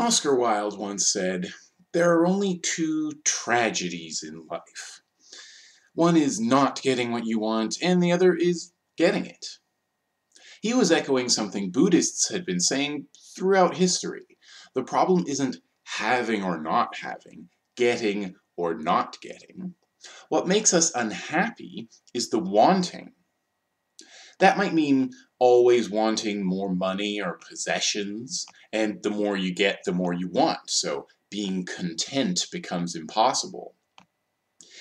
Oscar Wilde once said, "There are only two tragedies in life. One is not getting what you want, and the other is getting it." He was echoing something Buddhists had been saying throughout history. The problem isn't having or not having, getting or not getting. What makes us unhappy is the wanting. That might mean always wanting more money or possessions, and the more you get, the more you want, so being content becomes impossible.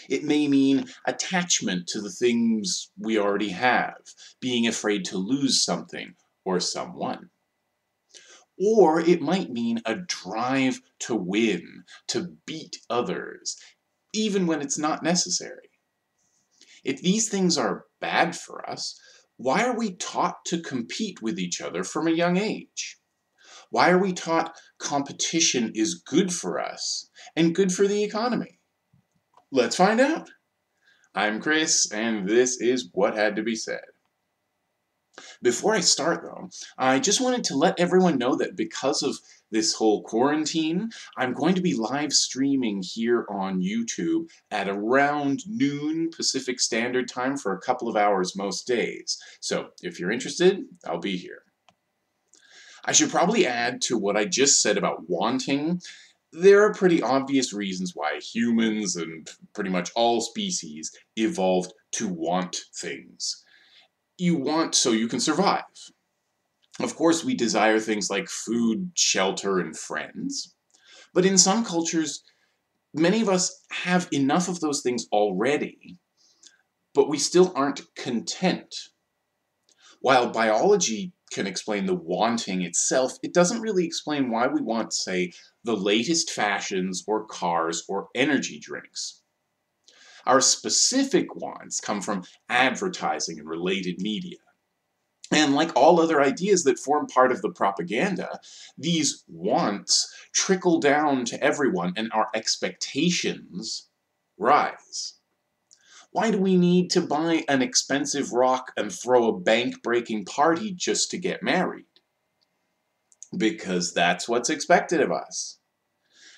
It may mean attachment to the things we already have, being afraid to lose something or someone. Or it might mean a drive to win, to beat others, even when it's not necessary. If these things are bad for us, why are we taught to compete with each other from a young age? Why are we taught competition is good for us and good for the economy? Let's find out. I'm Chris, and this is What Had to Be Said. Before I start, though, I just wanted to let everyone know that because of this whole quarantine, I'm going to be live streaming here on YouTube at around noon Pacific Standard Time for a couple of hours most days. So if you're interested, I'll be here. I should probably add to what I just said about wanting. There are pretty obvious reasons why humans and pretty much all species evolved to want things. You want so you can survive. Of course, we desire things like food, shelter, and friends. But in some cultures, many of us have enough of those things already, but we still aren't content. While biology can explain the wanting itself, it doesn't really explain why we want, say, the latest fashions or cars or energy drinks. Our specific wants come from advertising and related media. And like all other ideas that form part of the propaganda, these wants trickle down to everyone and our expectations rise. Why do we need to buy an expensive rock and throw a bank-breaking party just to get married? Because that's what's expected of us.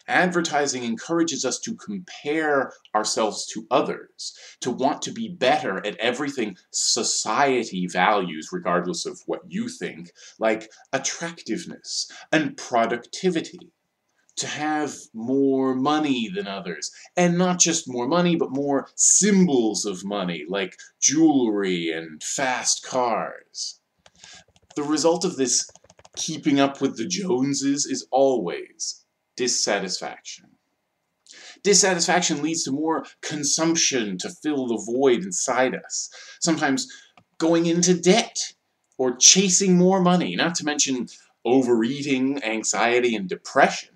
Advertising encourages us to compare ourselves to others, to want to be better at everything society values, regardless of what you think, like attractiveness and productivity. To have more money than others, and not just more money, but more symbols of money, like jewelry and fast cars. The result of this keeping up with the Joneses is always dissatisfaction. Dissatisfaction leads to more consumption to fill the void inside us, sometimes going into debt or chasing more money, not to mention overeating, anxiety, and depression.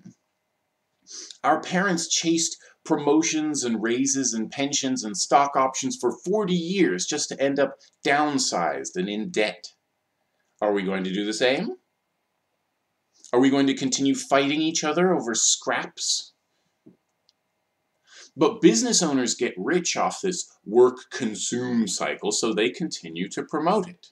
Our parents chased promotions and raises and pensions and stock options for 40 years just to end up downsized and in debt. Are we going to do the same? Are we going to continue fighting each other over scraps? But business owners get rich off this work-consume cycle, so they continue to promote it.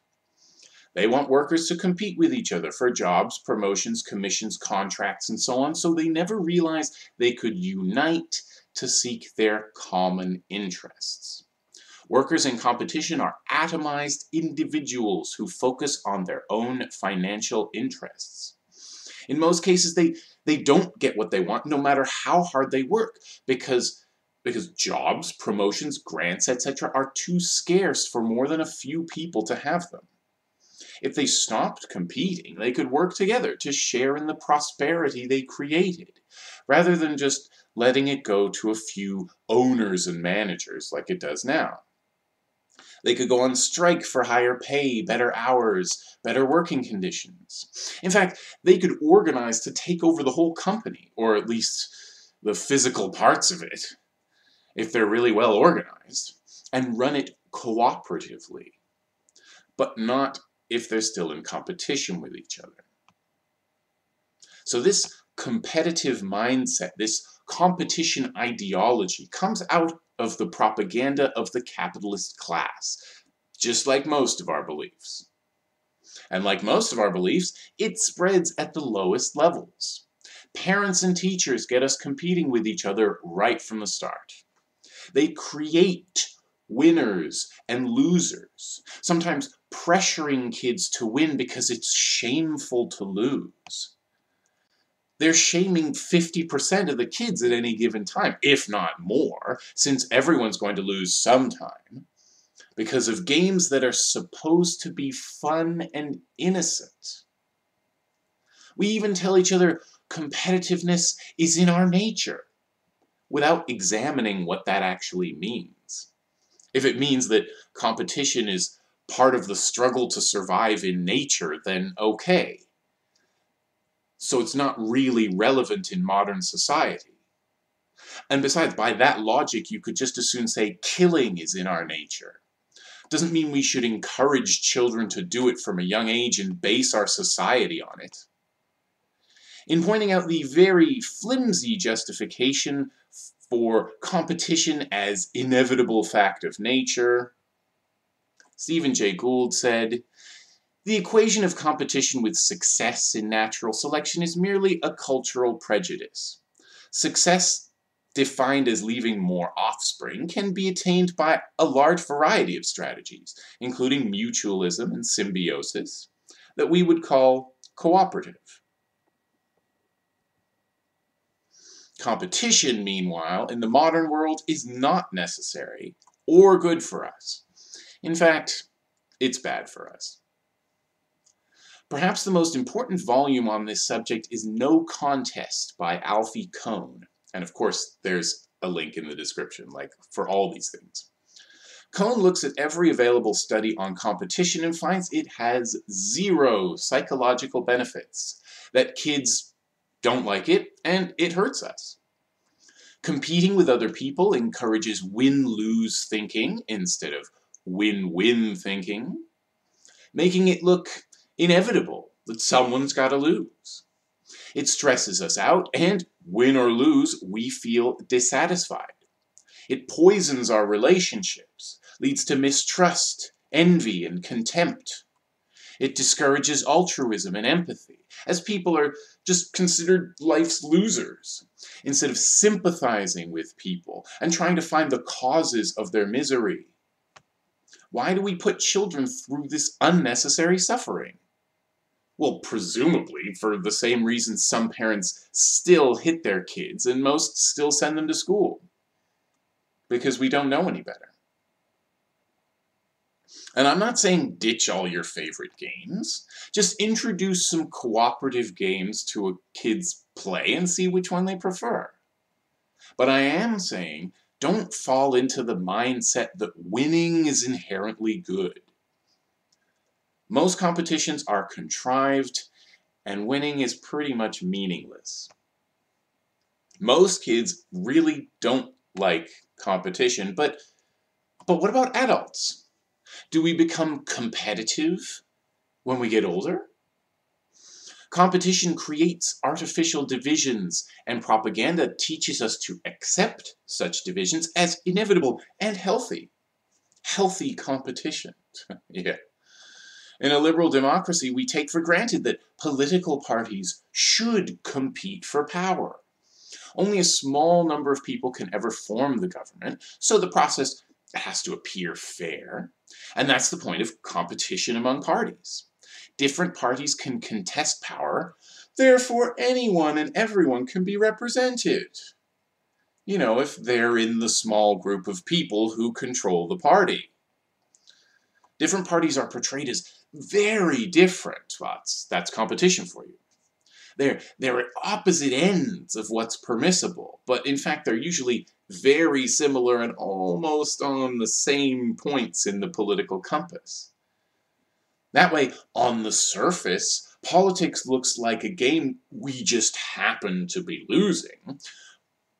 They want workers to compete with each other for jobs, promotions, commissions, contracts, and so on, so they never realize they could unite to seek their common interests. Workers in competition are atomized individuals who focus on their own financial interests. In most cases, they don't get what they want, no matter how hard they work, because jobs, promotions, grants, etc. are too scarce for more than a few people to have them. If they stopped competing, they could work together to share in the prosperity they created, rather than just letting it go to a few owners and managers like it does now. They could go on strike for higher pay, better hours, better working conditions. In fact, they could organize to take over the whole company, or at least the physical parts of it, if they're really well organized, and run it cooperatively, but not if they're still in competition with each other. So this competitive mindset, this competition ideology, comes out of the propaganda of the capitalist class, just like most of our beliefs. And like most of our beliefs, it spreads at the lowest levels. Parents and teachers get us competing with each other right from the start. They create winners and losers, sometimes pressuring kids to win because it's shameful to lose. They're shaming 50% of the kids at any given time, if not more, since everyone's going to lose sometime, because of games that are supposed to be fun and innocent. We even tell each other competitiveness is in our nature, without examining what that actually means. If it means that competition is part of the struggle to survive in nature, then okay. So it's not really relevant in modern society. And besides, by that logic, you could just as soon say killing is in our nature. Doesn't mean we should encourage children to do it from a young age and base our society on it. In pointing out the very flimsy justification for competition as inevitable fact of nature, Stephen Jay Gould said, "The equation of competition with success in natural selection is merely a cultural prejudice. Success, defined as leaving more offspring, can be attained by a large variety of strategies, including mutualism and symbiosis, that we would call cooperative. Competition, meanwhile, in the modern world is not necessary or good for us. In fact, it's bad for us." Perhaps the most important volume on this subject is No Contest by Alfie Kohn. And of course, there's a link in the description, like for all these things. Kohn looks at every available study on competition and finds it has zero psychological benefits, that kids don't like it, and it hurts us. Competing with other people encourages win-lose thinking instead of win-win thinking, making it look inevitable that someone's got to lose. It stresses us out, and win or lose, we feel dissatisfied. It poisons our relationships, leads to mistrust, envy, and contempt. It discourages altruism and empathy, as people are just considered life's losers, instead of sympathizing with people and trying to find the causes of their misery. Why do we put children through this unnecessary suffering? Well, presumably for the same reason some parents still hit their kids and most still send them to school. Because we don't know any better. And I'm not saying ditch all your favorite games. Just introduce some cooperative games to a kid's play and see which one they prefer. But I am saying don't fall into the mindset that winning is inherently good. Most competitions are contrived, and winning is pretty much meaningless. Most kids really don't like competition, but what about adults? Do we become competitive when we get older? Competition creates artificial divisions, and propaganda teaches us to accept such divisions as inevitable and healthy. Healthy competition. Yeah. In a liberal democracy, we take for granted that political parties should compete for power. Only a small number of people can ever form the government, so the process has to appear fair. And that's the point of competition among parties. Different parties can contest power, therefore anyone and everyone can be represented. You know, if they're in the small group of people who control the party. Different parties are portrayed as very different. That's competition for you. They're at opposite ends of what's permissible, but in fact they're usually very similar and almost on the same points in the political compass. That way, on the surface, politics looks like a game we just happen to be losing,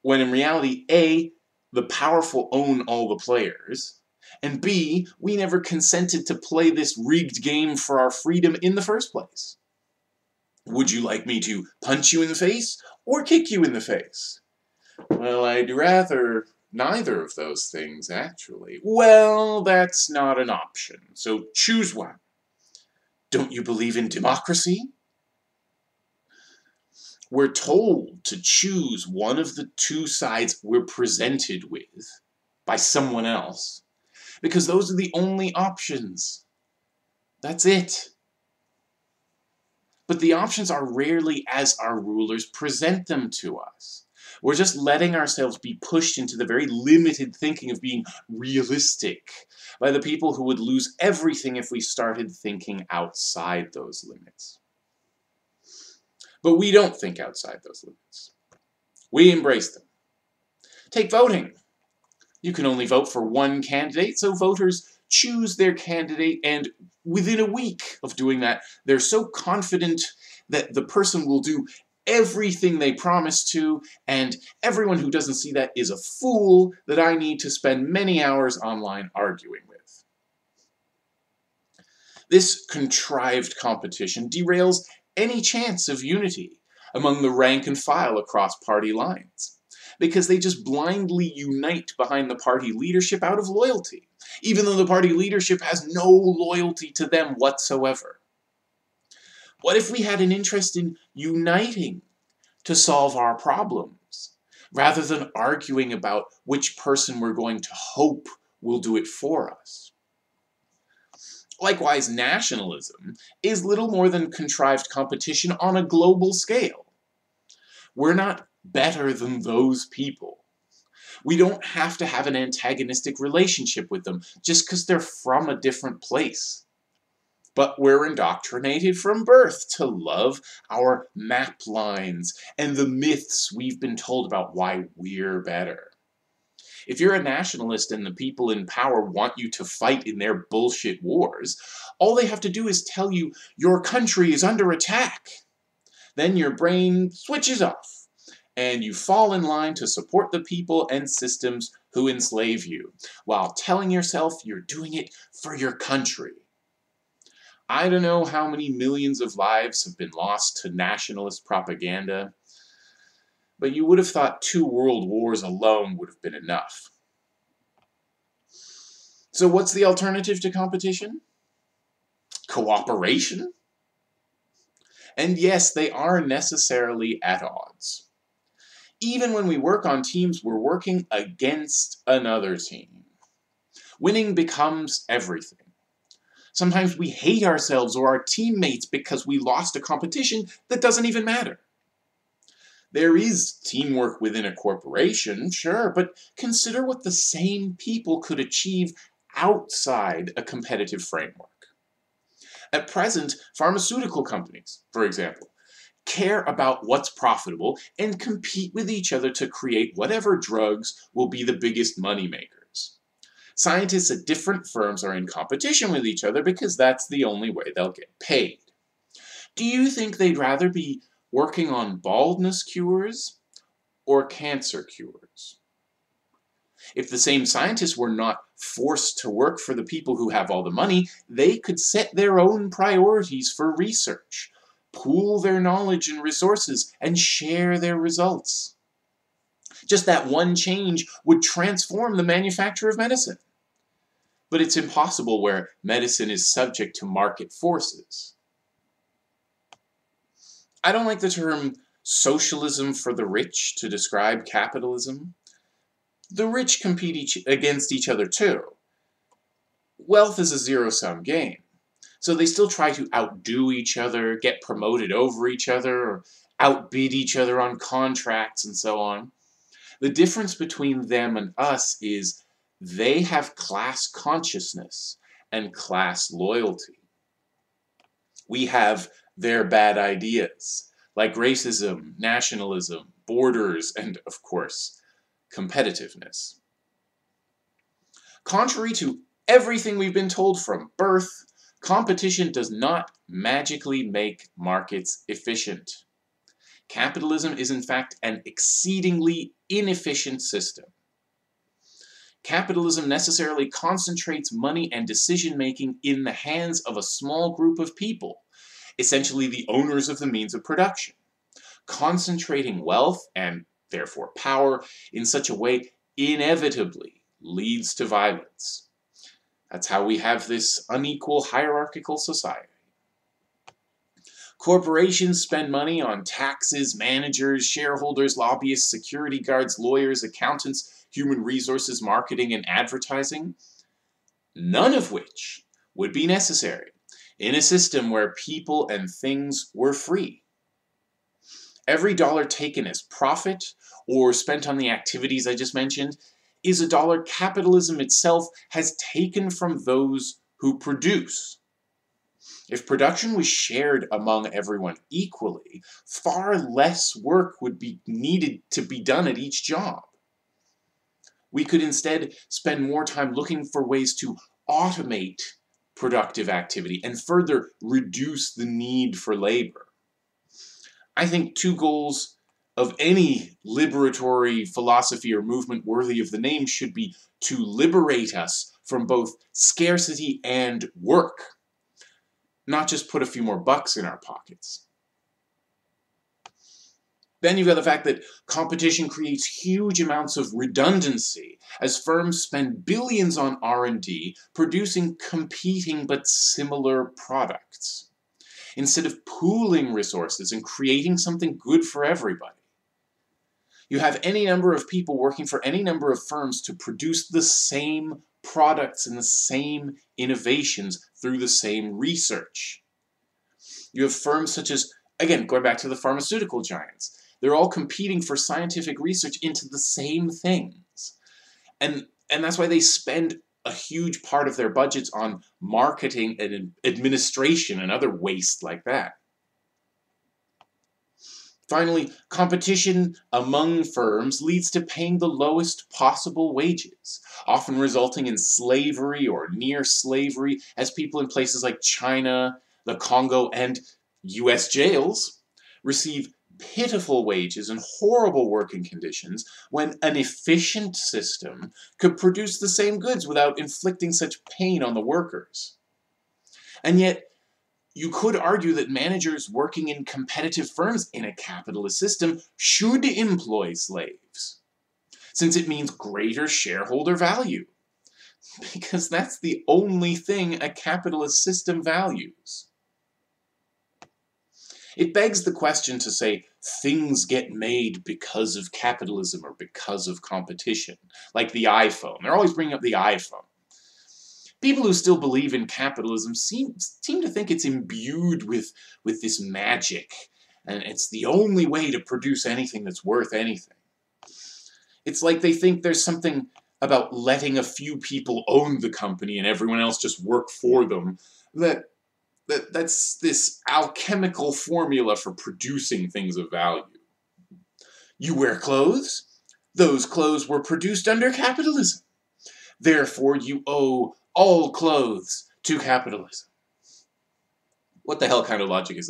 when in reality, A, the powerful own all the players, and B, we never consented to play this rigged game for our freedom in the first place. Would you like me to punch you in the face or kick you in the face? Well, I'd rather neither of those things, actually. Well, that's not an option, so choose one. Don't you believe in democracy? we're told to choose one of the two sides we're presented with by someone else, because those are the only options. That's it. But the options are rarely as our rulers present them to us. We're just letting ourselves be pushed into the very limited thinking of being realistic by the people who would lose everything if we started thinking outside those limits. But we don't think outside those limits. We embrace them. Take voting. You can only vote for one candidate, so voters choose their candidate, and within a week of doing that, they're so confident that the person will do everything they promised to, and everyone who doesn't see that is a fool that I need to spend many hours online arguing with. This contrived competition derails any chance of unity among the rank and file across party lines, because they just blindly unite behind the party leadership out of loyalty, even though the party leadership has no loyalty to them whatsoever. What if we had an interest in uniting to solve our problems, rather than arguing about which person we're going to hope will do it for us? Likewise, nationalism is little more than contrived competition on a global scale. We're not better than those people. We don't have to have an antagonistic relationship with them just because they're from a different place. But we're indoctrinated from birth to love our map lines and the myths we've been told about why we're better. If you're a nationalist and the people in power want you to fight in their bullshit wars, all they have to do is tell you your country is under attack. Then your brain switches off, and you fall in line to support the people and systems who enslave you, while telling yourself you're doing it for your country. I don't know how many millions of lives have been lost to nationalist propaganda, but you would have thought 2 world wars alone would have been enough. So what's the alternative to competition? Cooperation? And yes, they are necessarily at odds. Even when we work on teams, we're working against another team. Winning becomes everything. Sometimes we hate ourselves or our teammates because we lost a competition that doesn't even matter. There is teamwork within a corporation, sure, but consider what the same people could achieve outside a competitive framework. At present, pharmaceutical companies, for example, care about what's profitable, and compete with each other to create whatever drugs will be the biggest money makers. Scientists at different firms are in competition with each other because that's the only way they'll get paid. Do you think they'd rather be working on baldness cures or cancer cures? If the same scientists were not forced to work for the people who have all the money, they could set their own priorities for research, pool their knowledge and resources, and share their results. Just that one change would transform the manufacture of medicine. But it's impossible where medicine is subject to market forces. I don't like the term socialism for the rich to describe capitalism. The rich compete against each other too. Wealth is a zero-sum game. So they still try to outdo each other, get promoted over each other, or outbid each other on contracts and so on. The difference between them and us is they have class consciousness and class loyalty. We have their bad ideas, like racism, nationalism, borders, and, of course, competitiveness. Contrary to everything we've been told from birth, competition does not magically make markets efficient. Capitalism is in fact an exceedingly inefficient system. Capitalism necessarily concentrates money and decision-making in the hands of a small group of people, essentially the owners of the means of production, concentrating wealth and therefore power in such a way inevitably leads to violence. That's how we have this unequal hierarchical society. Corporations spend money on taxes, managers, shareholders, lobbyists, security guards, lawyers, accountants, human resources, marketing, and advertising, none of which would be necessary in a system where people and things were free. Every dollar taken as profit or spent on the activities I just mentioned is a dollar capitalism itself has taken from those who produce. If production was shared among everyone equally, far less work would be needed to be done at each job. We could instead spend more time looking for ways to automate productive activity and further reduce the need for labor. I think two goals of any liberatory philosophy or movement worthy of the name should be to liberate us from both scarcity and work, not just put a few more bucks in our pockets. Then you've got the fact that competition creates huge amounts of redundancy as firms spend billions on R&D producing competing but similar products, instead of pooling resources and creating something good for everybody. You have any number of people working for any number of firms to produce the same products and the same innovations through the same research. You have firms such as, again, going back to the pharmaceutical giants, they're all competing for scientific research into the same things. And that's why they spend a huge part of their budgets on marketing and administration and other waste like that. Finally, competition among firms leads to paying the lowest possible wages, often resulting in slavery or near slavery, as people in places like China, the Congo, and US jails receive pitiful wages and horrible working conditions when an efficient system could produce the same goods without inflicting such pain on the workers. And yet, you could argue that managers working in competitive firms in a capitalist system should employ slaves, since it means greater shareholder value, because that's the only thing a capitalist system values. It begs the question to say things get made because of capitalism or because of competition, like the iPhone. They're always bringing up the iPhone. People who still believe in capitalism seem to think it's imbued with this magic, and it's the only way to produce anything that's worth anything. It's like they think there's something about letting a few people own the company and everyone else just work for them that's this alchemical formula for producing things of value. You wear clothes. Those clothes were produced under capitalism. Therefore, you owe all clothes to capitalism. What the hell kind of logic is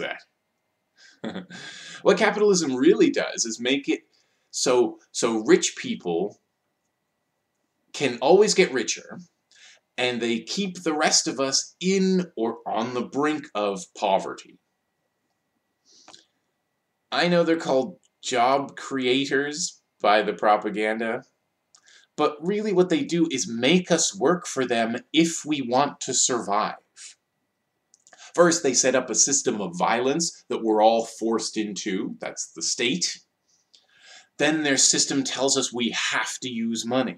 that? What capitalism really does is make it so rich people can always get richer, and they keep the rest of us in or on the brink of poverty. I know they're called job creators by the propaganda, but really what they do is make us work for them if we want to survive. First, they set up a system of violence that we're all forced into. That's the state. Then their system tells us we have to use money.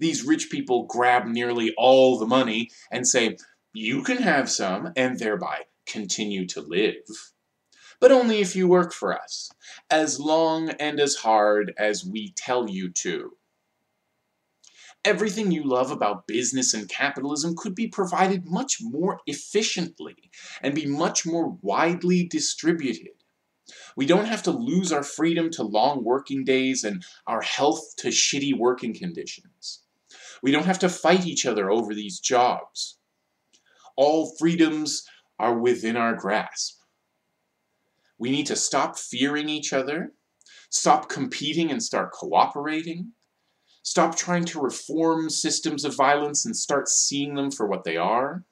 These rich people grab nearly all the money and say, you can have some, and thereby continue to live. But only if you work for us, as long and as hard as we tell you to. Everything you love about business and capitalism could be provided much more efficiently and be much more widely distributed. We don't have to lose our freedom to long working days and our health to shitty working conditions. We don't have to fight each other over these jobs. All freedoms are within our grasp. We need to stop fearing each other, stop competing and start cooperating, stop trying to reform systems of violence and start seeing them for what they are,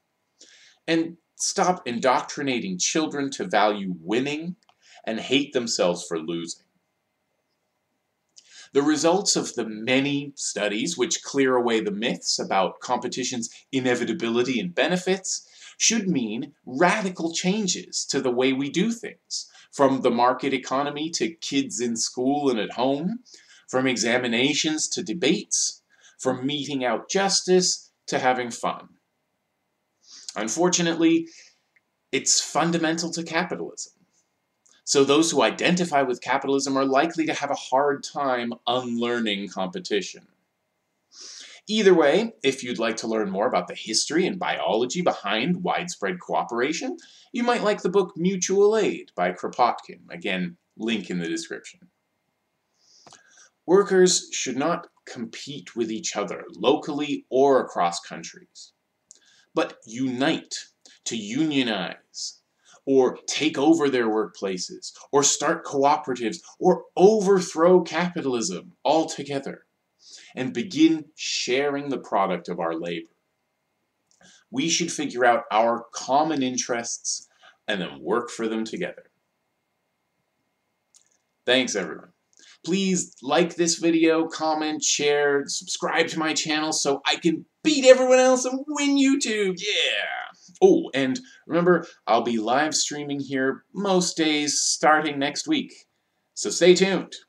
and stop indoctrinating children to value winning and hate themselves for losing. The results of the many studies which clear away the myths about competition's inevitability and benefits should mean radical changes to the way we do things, from the market economy to kids in school and at home, from examinations to debates, from meting out justice to having fun. Unfortunately, it's fundamental to capitalism. So those who identify with capitalism are likely to have a hard time unlearning competition. Either way, if you'd like to learn more about the history and biology behind widespread cooperation, you might like the book Mutual Aid by Kropotkin. Again, link in the description. Workers should not compete with each other, locally or across countries, but unite, to unionize, or take over their workplaces, or start cooperatives, or overthrow capitalism altogether, and begin sharing the product of our labor. We should figure out our common interests and then work for them together. Thanks, everyone. Please like this video, comment, share, subscribe to my channel so I can beat everyone else and win YouTube. Yeah! Oh, and remember, I'll be live streaming here most days starting next week. So stay tuned.